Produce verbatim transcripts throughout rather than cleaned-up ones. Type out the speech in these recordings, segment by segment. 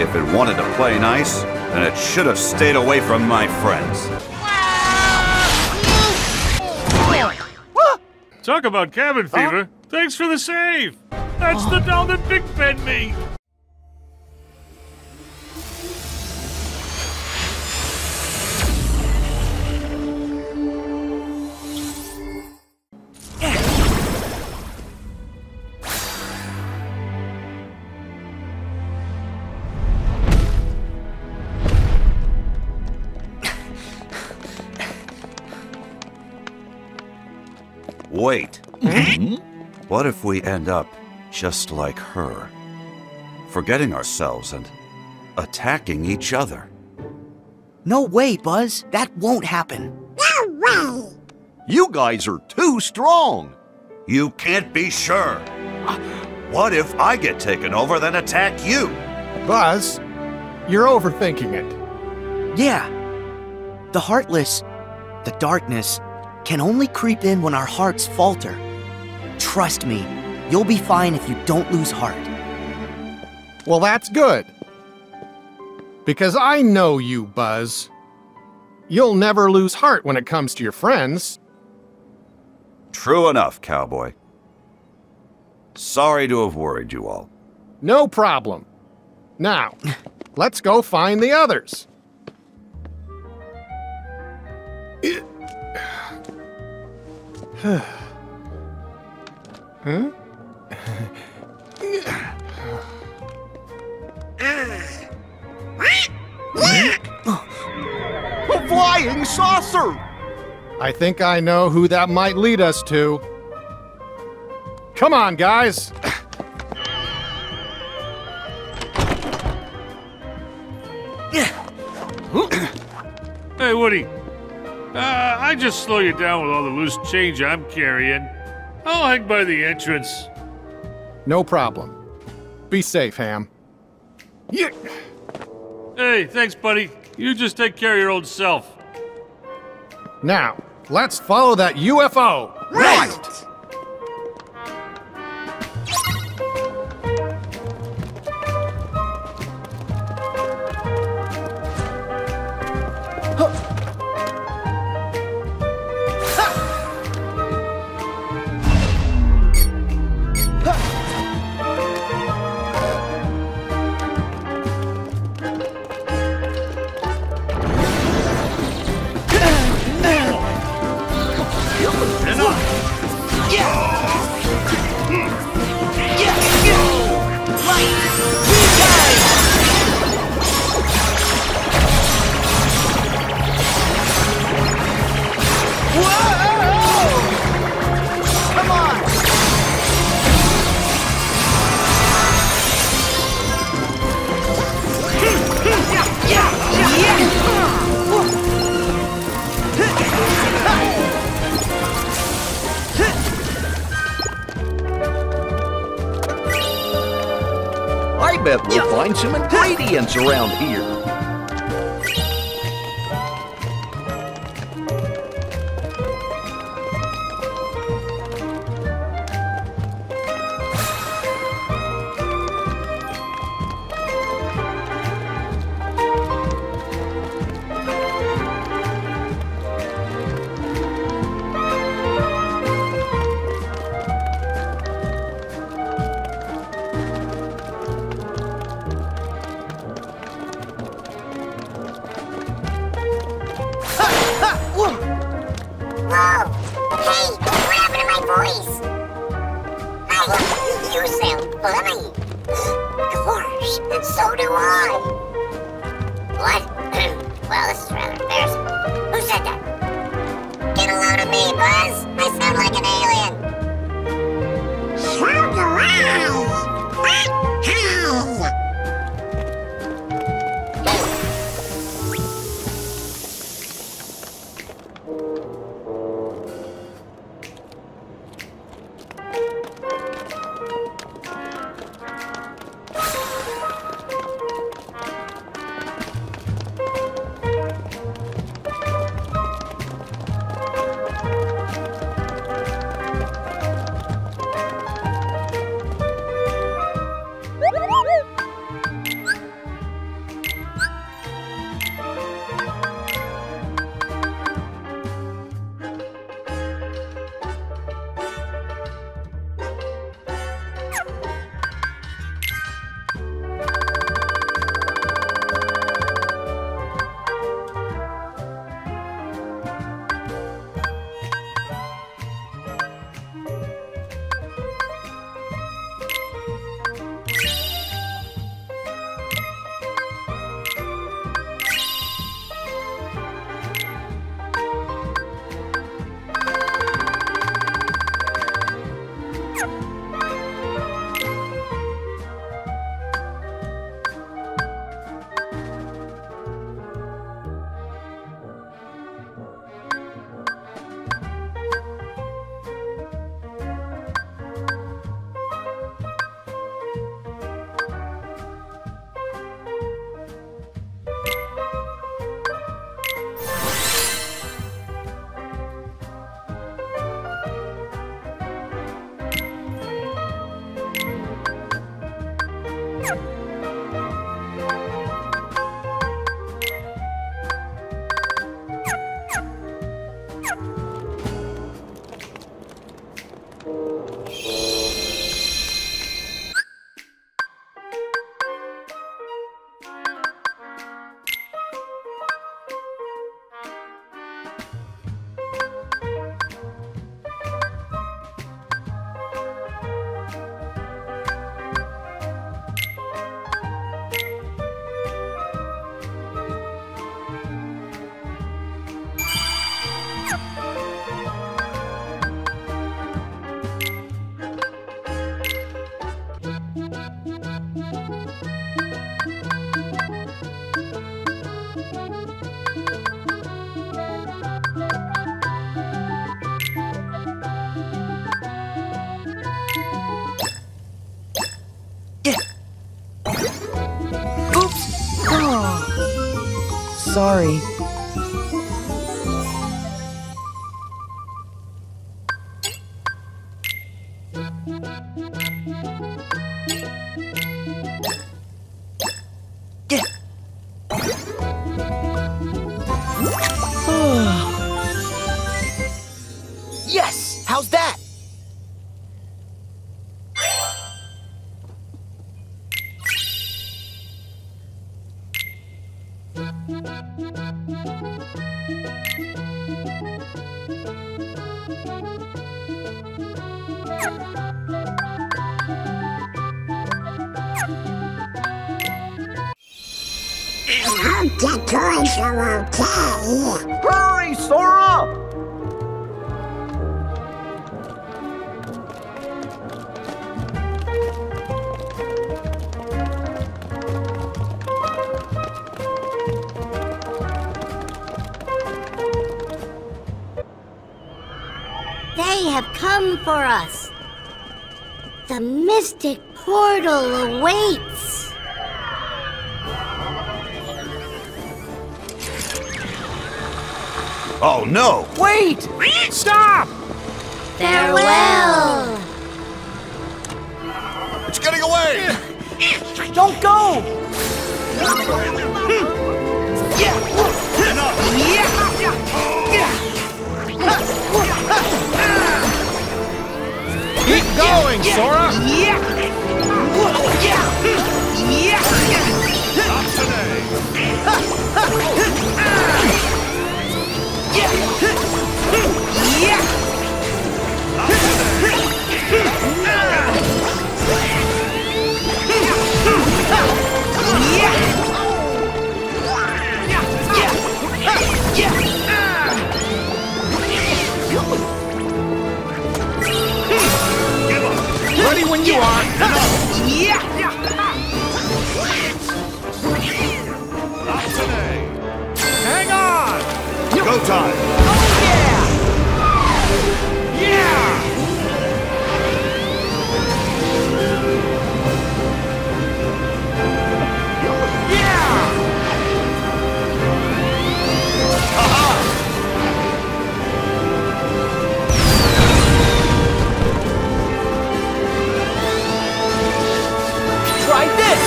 If it wanted to play nice, then it should have stayed away from my friends. Talk about cabin fever. Uh? Thanks for the save. That's oh. the doll that Big Ben made. Wait, mm-hmm. What if we end up just like her? Forgetting ourselves and attacking each other. No way, Buzz. That won't happen. No way! You guys are too strong. You can't be sure. What if I get taken over, then attack you? Buzz, you're overthinking it. Yeah. The Heartless, the darkness, can only creep in when our hearts falter. Trust me, you'll be fine if you don't lose heart. Well, that's good. Because I know you, Buzz. You'll never lose heart when it comes to your friends. True enough, cowboy. Sorry to have worried you all. No problem. Now, let's go find the others. Huh? A flying saucer! I think I know who that might lead us to. Come on, guys! Hey, Woody. Uh, I just slow you down with all the loose change I'm carrying. I'll hang by the entrance. No problem. Be safe, Ham. Yeah. Hey, thanks, buddy. You just take care of your old self. Now, let's follow that U F O. Right! right. We'll find some ingredients around here. Sorry. Yes! How's that? I'm just going to okay. Hurry, Sora! They have come for us. The mystic portal awaits. Oh no! Wait! Stop! Farewell! It's getting away! Don't go! Keep going, Sora! Not today! Yeah! Ready when you are! Not today! Hang on! Go time! Oh yeah! Yeah! Yeah! Haha! Try this!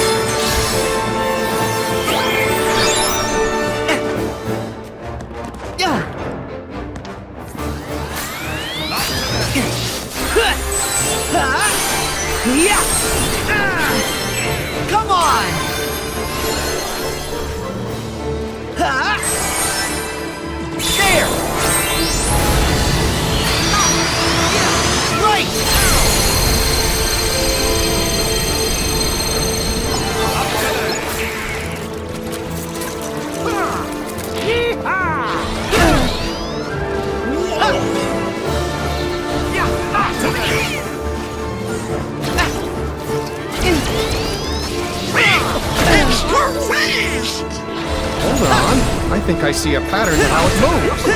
Yeah! Uh, come on! Huh? There! Uh, yeah. Right! Uh, yee-haw! Uh, yeah, uh, Hold on, I think I see a pattern in how it moves.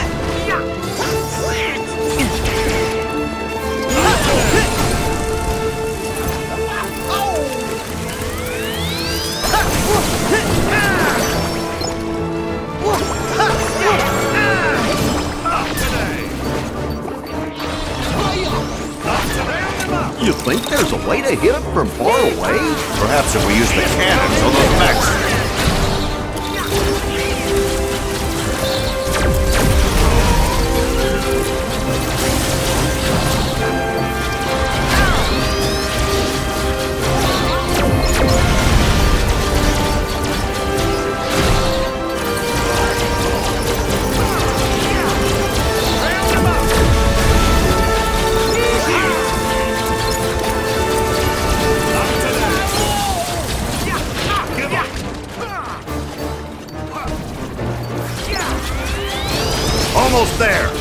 You think there's a way to hit it from far away? Perhaps if we use the cannons on those backs. Almost there!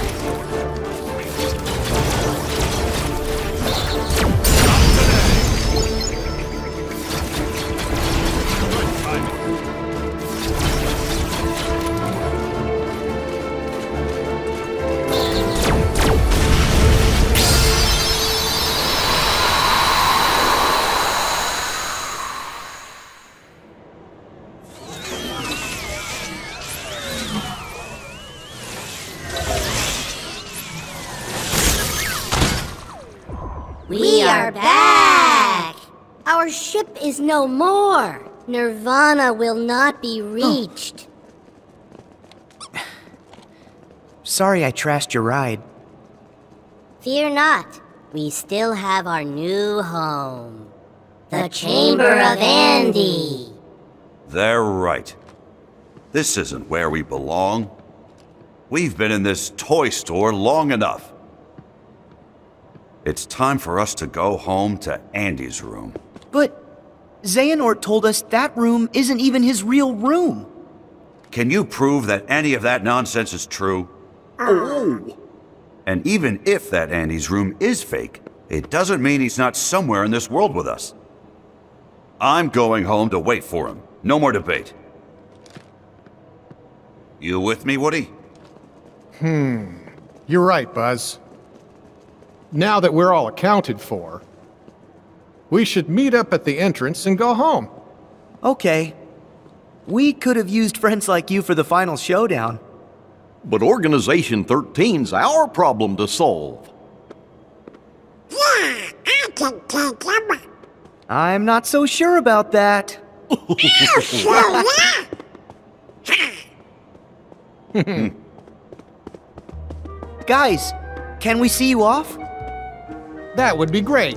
Our ship is no more. Nirvana will not be reached. Oh. Sorry I trashed your ride. Fear not. We still have our new home. The Chamber of Andy. They're right. This isn't where we belong. We've been in this toy store long enough. It's time for us to go home to Andy's room. But Xehanort told us that room isn't even his real room. Can you prove that any of that nonsense is true? Oh. And even if that Andy's room is fake, it doesn't mean he's not somewhere in this world with us. I'm going home to wait for him. No more debate. You with me, Woody? Hmm. You're right, Buzz. Now that we're all accounted for, we should meet up at the entrance and go home. Okay. We could have used friends like you for the final showdown. But Organization thirteen's our problem to solve. Yeah, I can take him. I'm not so sure about that. You sure are. Guys, can we see you off? That would be great.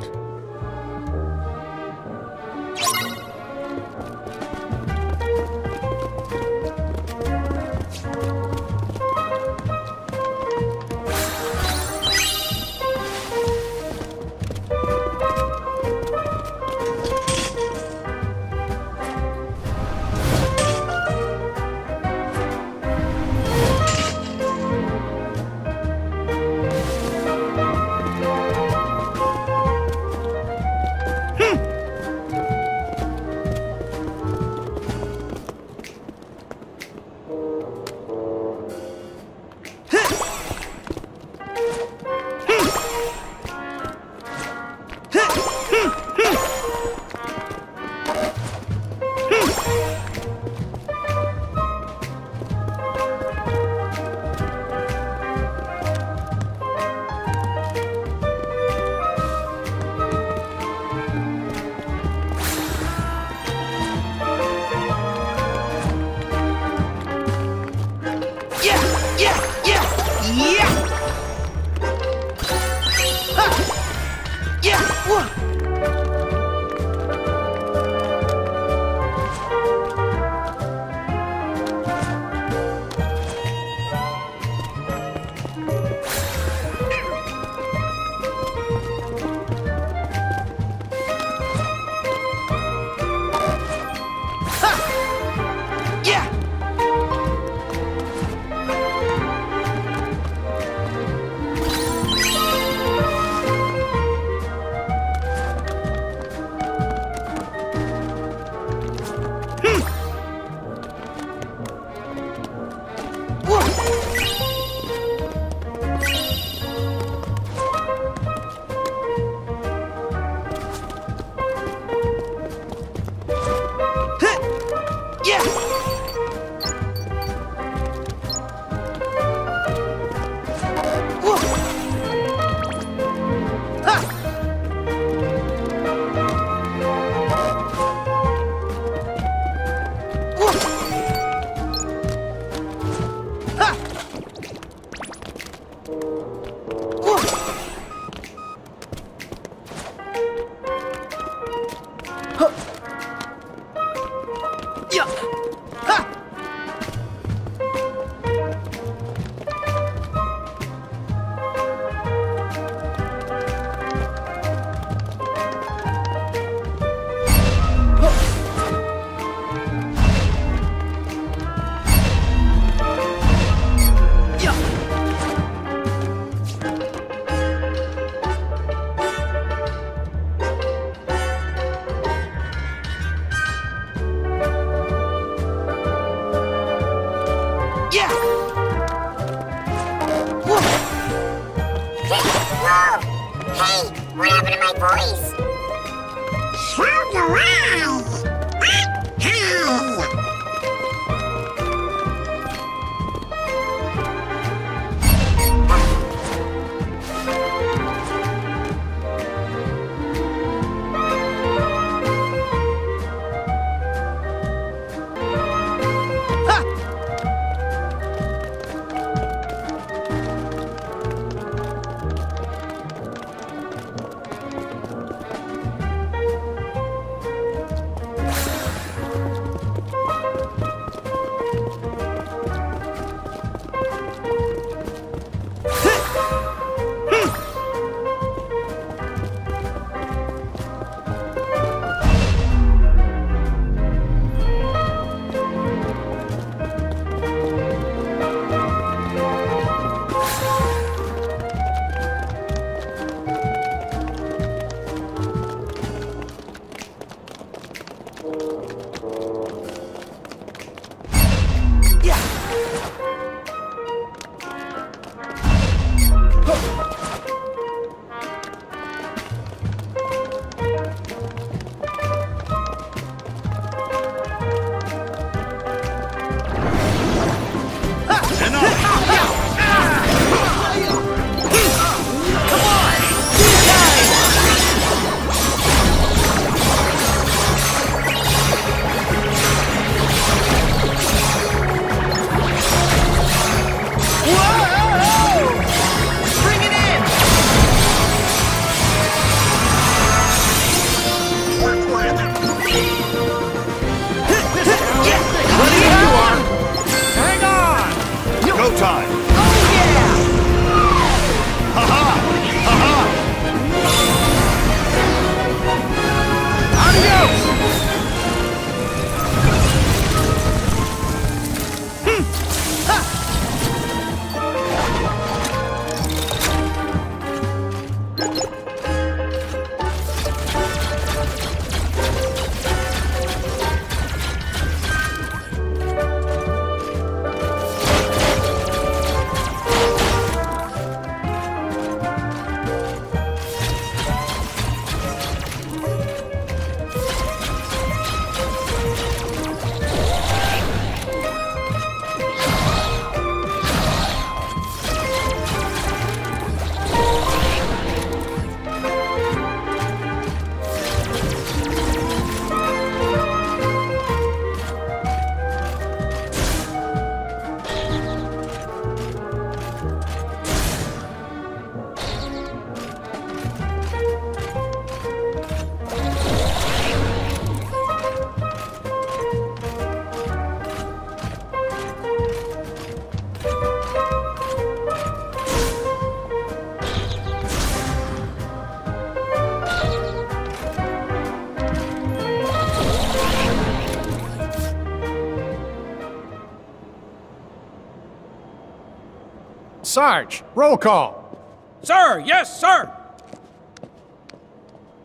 Sarge, roll call. Sir, yes, sir.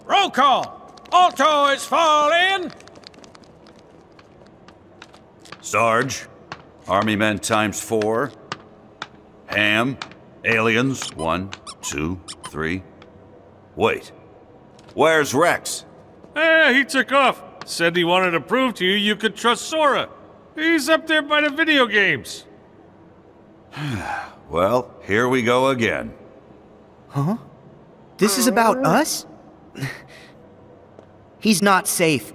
Roll call. All toys fall in. Sarge, army men times four. Ham, aliens, one, two, three. Wait, where's Rex? Eh, he took off. Said he wanted to prove to you you could trust Sora. He's up there by the video games. Well, here we go again. Huh? This is about us? He's not safe.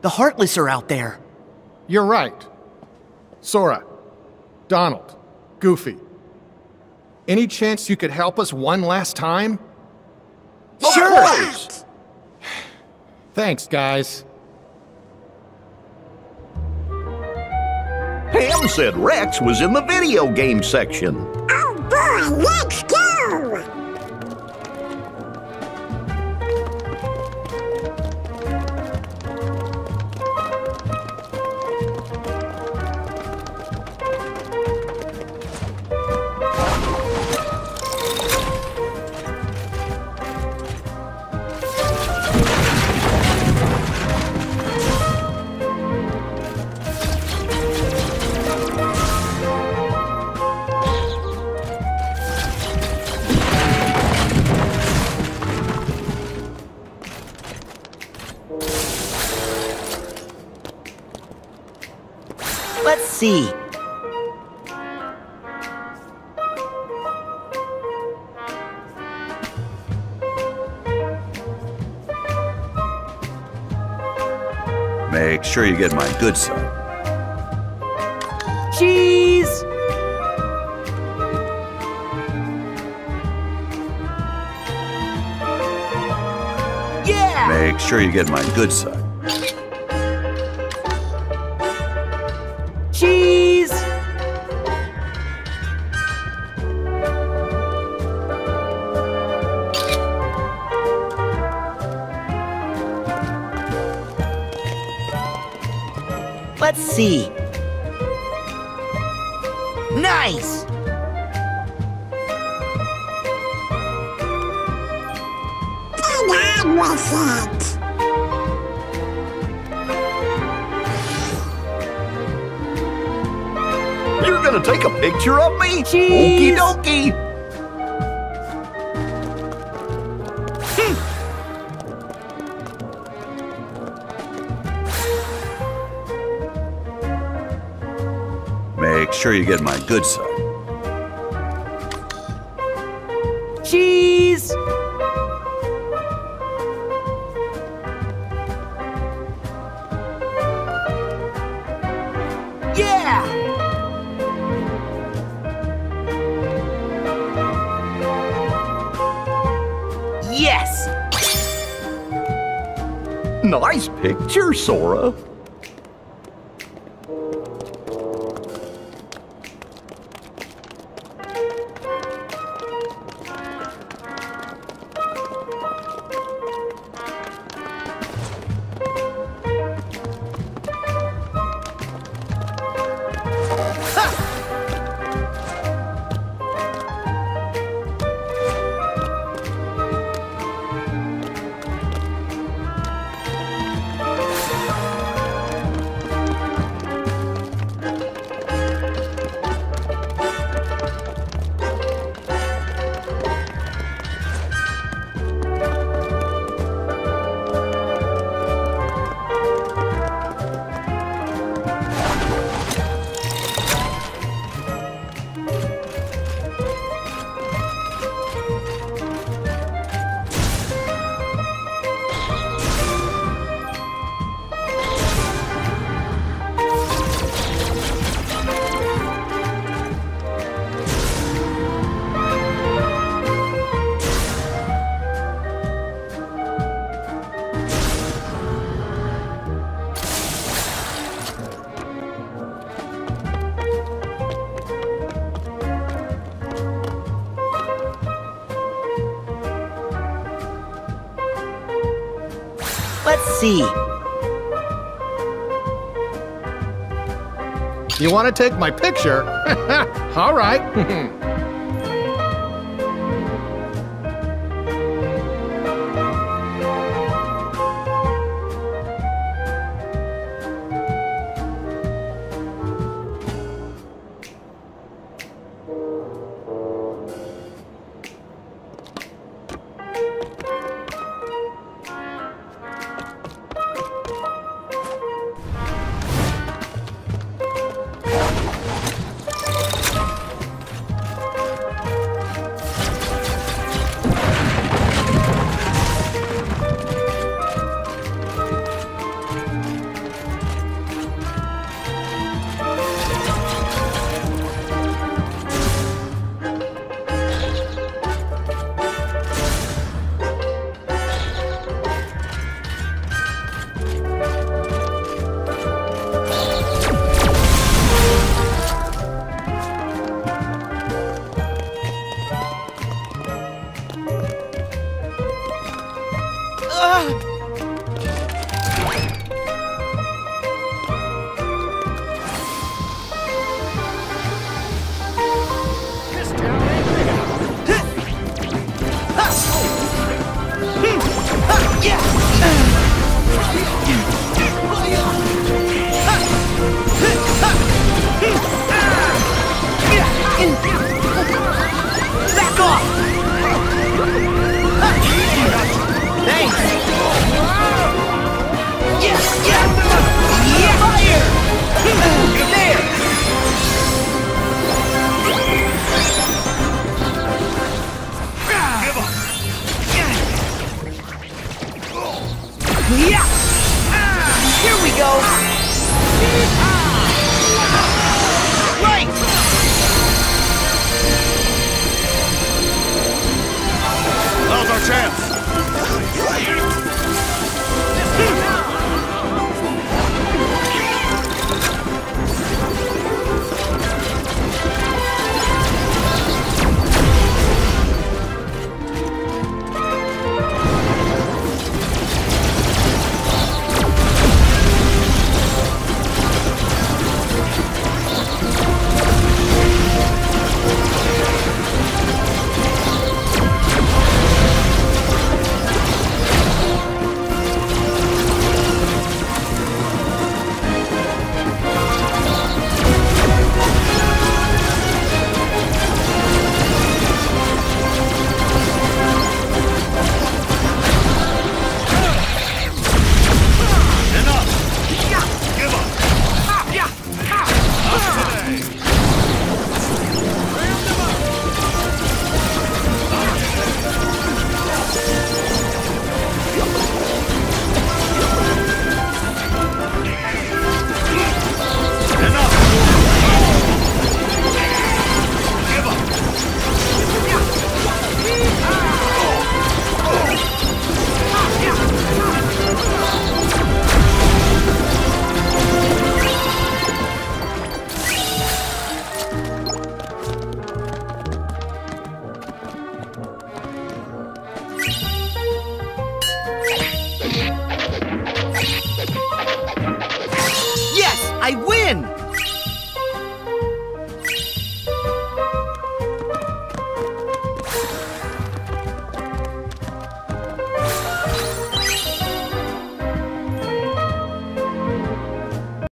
The Heartless are out there. You're right. Sora, Donald, Goofy. Any chance you could help us one last time? Sure! Thanks, guys. Pam said Rex was in the video game section. Oh boy, let's see. Make sure you get my good side. Cheese! Yeah! Make sure you get my good side. Let's see. Nice! And I was it. You're gonna take a picture of me? Okie dokie! Sure you get my good side. Cheese! Yeah! Yes! Nice picture, Sora. See. You want to take my picture? All right.